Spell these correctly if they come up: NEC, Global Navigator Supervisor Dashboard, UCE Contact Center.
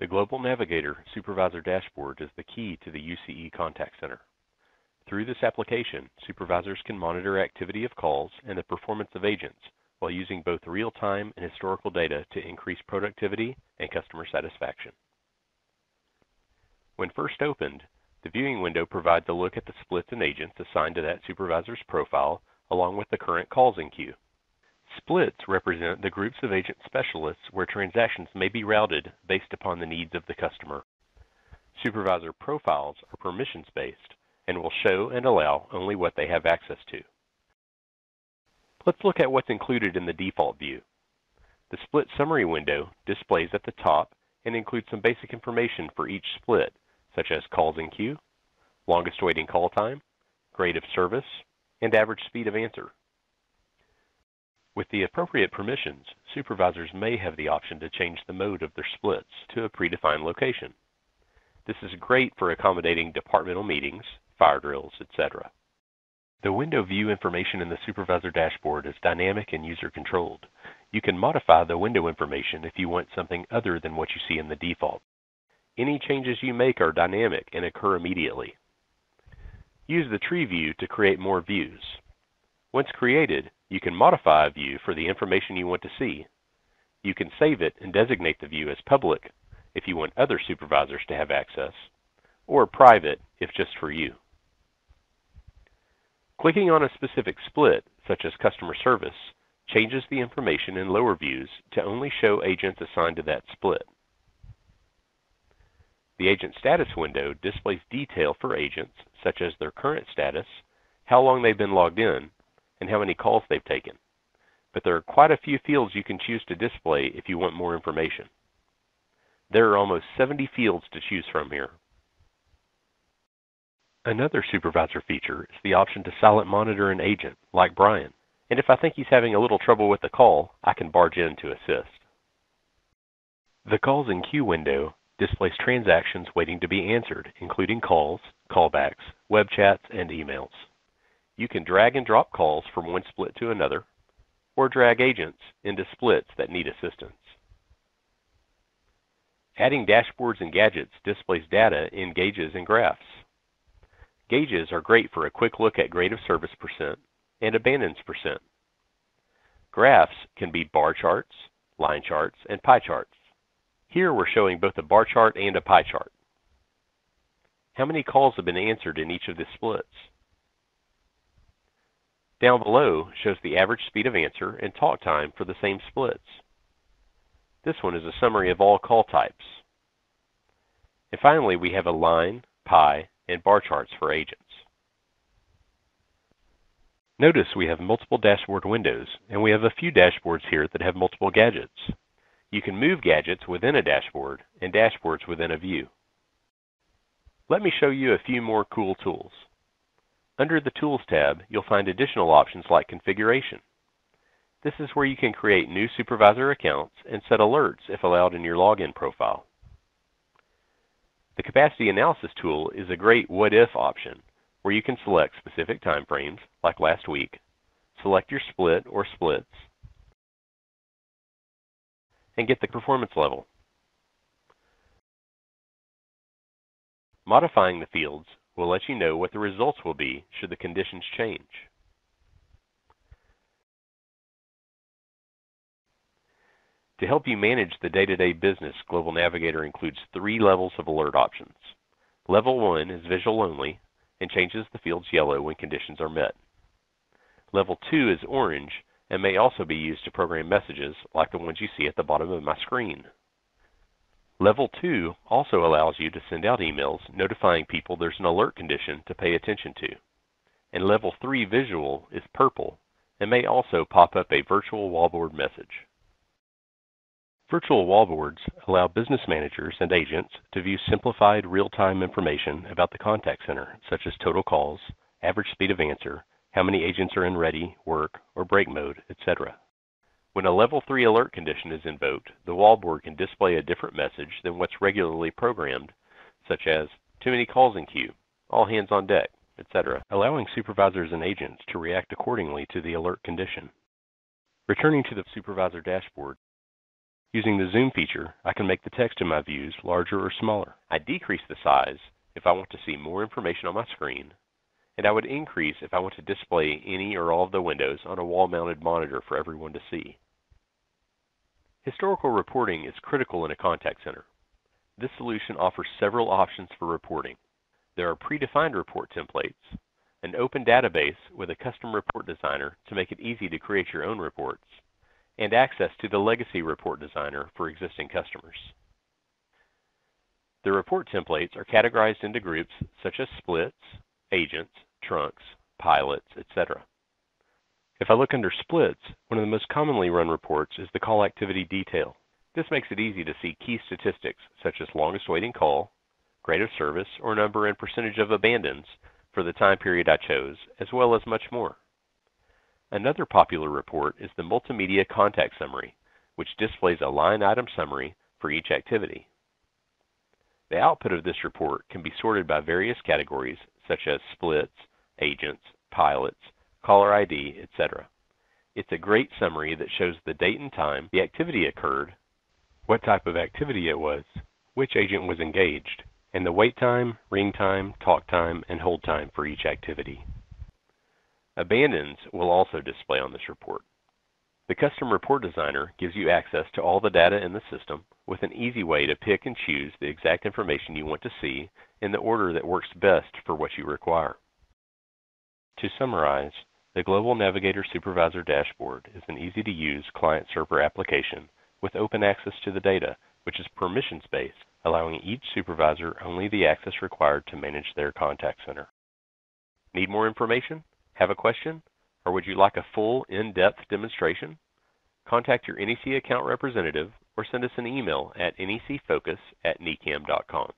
The Global Navigator Supervisor Dashboard is the key to the UCE Contact Center. Through this application, supervisors can monitor activity of calls and the performance of agents while using both real-time and historical data to increase productivity and customer satisfaction. When first opened, the viewing window provides a look at the splits and agents assigned to that supervisor's profile along with the current calls in queue. Splits represent the groups of agent specialists where transactions may be routed based upon the needs of the customer. Supervisor profiles are permissions-based and will show and allow only what they have access to. Let's look at what's included in the default view. The split summary window displays at the top and includes some basic information for each split, such as calls in queue, longest waiting call time, grade of service, and average speed of answer. With the appropriate permissions, supervisors may have the option to change the mode of their splits to a predefined location. This is great for accommodating departmental meetings, fire drills, etc. The window view information in the supervisor dashboard is dynamic and user-controlled. You can modify the window information if you want something other than what you see in the default. Any changes you make are dynamic and occur immediately. Use the tree view to create more views. Once created, you can modify a view for the information you want to see. You can save it and designate the view as public if you want other supervisors to have access, or private if just for you. Clicking on a specific split, such as customer service, changes the information in lower views to only show agents assigned to that split. The Agent Status window displays detail for agents, such as their current status, how long they've been logged in, and how many calls they've taken. But there are quite a few fields you can choose to display if you want more information. There are almost 70 fields to choose from here. Another supervisor feature is the option to silent monitor an agent, like Brian, and if I think he's having a little trouble with the call, I can barge in to assist. The Calls in Queue window displays transactions waiting to be answered, including calls, callbacks, web chats, and emails. You can drag and drop calls from one split to another, or drag agents into splits that need assistance. Adding dashboards and gadgets displays data in gauges and graphs. Gauges are great for a quick look at grade of service percent and abandons percent. Graphs can be bar charts, line charts, and pie charts. Here we're showing both a bar chart and a pie chart. How many calls have been answered in each of the splits? Down below shows the average speed of answer and talk time for the same splits. This one is a summary of all call types. And finally, we have a line, pie, and bar charts for agents. Notice we have multiple dashboard windows, and we have a few dashboards here that have multiple gadgets. You can move gadgets within a dashboard and dashboards within a view. Let me show you a few more cool tools. Under the Tools tab, you'll find additional options like Configuration. This is where you can create new supervisor accounts and set alerts if allowed in your login profile. The Capacity Analysis tool is a great what-if option where you can select specific time frames, like last week, select your split or splits, and get the performance level. Modifying the fields will let you know what the results will be should the conditions change. To help you manage the day-to-day business, Global Navigator includes 3 levels of alert options. Level 1 is visual only and changes the fields yellow when conditions are met. Level 2 is orange and may also be used to program messages like the ones you see at the bottom of my screen. Level 2 also allows you to send out emails notifying people there's an alert condition to pay attention to. And Level 3 visual is purple and may also pop up a virtual wallboard message. Virtual wallboards allow business managers and agents to view simplified real-time information about the contact center, such as total calls, average speed of answer, how many agents are in ready, work, or break mode, etc. When a Level 3 alert condition is invoked, the wallboard can display a different message than what's regularly programmed, such as too many calls in queue, all hands on deck, etc., allowing supervisors and agents to react accordingly to the alert condition. Returning to the supervisor dashboard, Using the zoom feature, I can make the text in my views larger or smaller. I decrease the size if I want to see more information on my screen, and I would increase if I want to display any or all of the windows on a wall-mounted monitor for everyone to see. Historical reporting is critical in a contact center. This solution offers several options for reporting. There are predefined report templates, an open database with a custom report designer to make it easy to create your own reports, and access to the legacy report designer for existing customers. The report templates are categorized into groups such as splits, agents, trunks, pilots, etc. If I look under splits, one of the most commonly run reports is the call activity detail. This makes it easy to see key statistics such as longest waiting call, grade of service, or number and percentage of abandons for the time period I chose, as well as much more. Another popular report is the multimedia contact summary, which displays a line item summary for each activity. The output of this report can be sorted by various categories such as splits, agents, pilots, caller ID, etc. It's a great summary that shows the date and time the activity occurred, what type of activity it was, which agent was engaged, and the wait time, ring time, talk time, and hold time for each activity. Abandons will also display on this report. The custom report designer gives you access to all the data in the system with an easy way to pick and choose the exact information you want to see in the order that works best for what you require. To summarize, the Global Navigator Supervisor Dashboard is an easy-to-use client-server application with open access to the data, which is permissions-based, allowing each supervisor only the access required to manage their contact center. Need more information? Have a question? Or would you like a full, in-depth demonstration? Contact your NEC account representative or send us an email at necfocus@necam.com.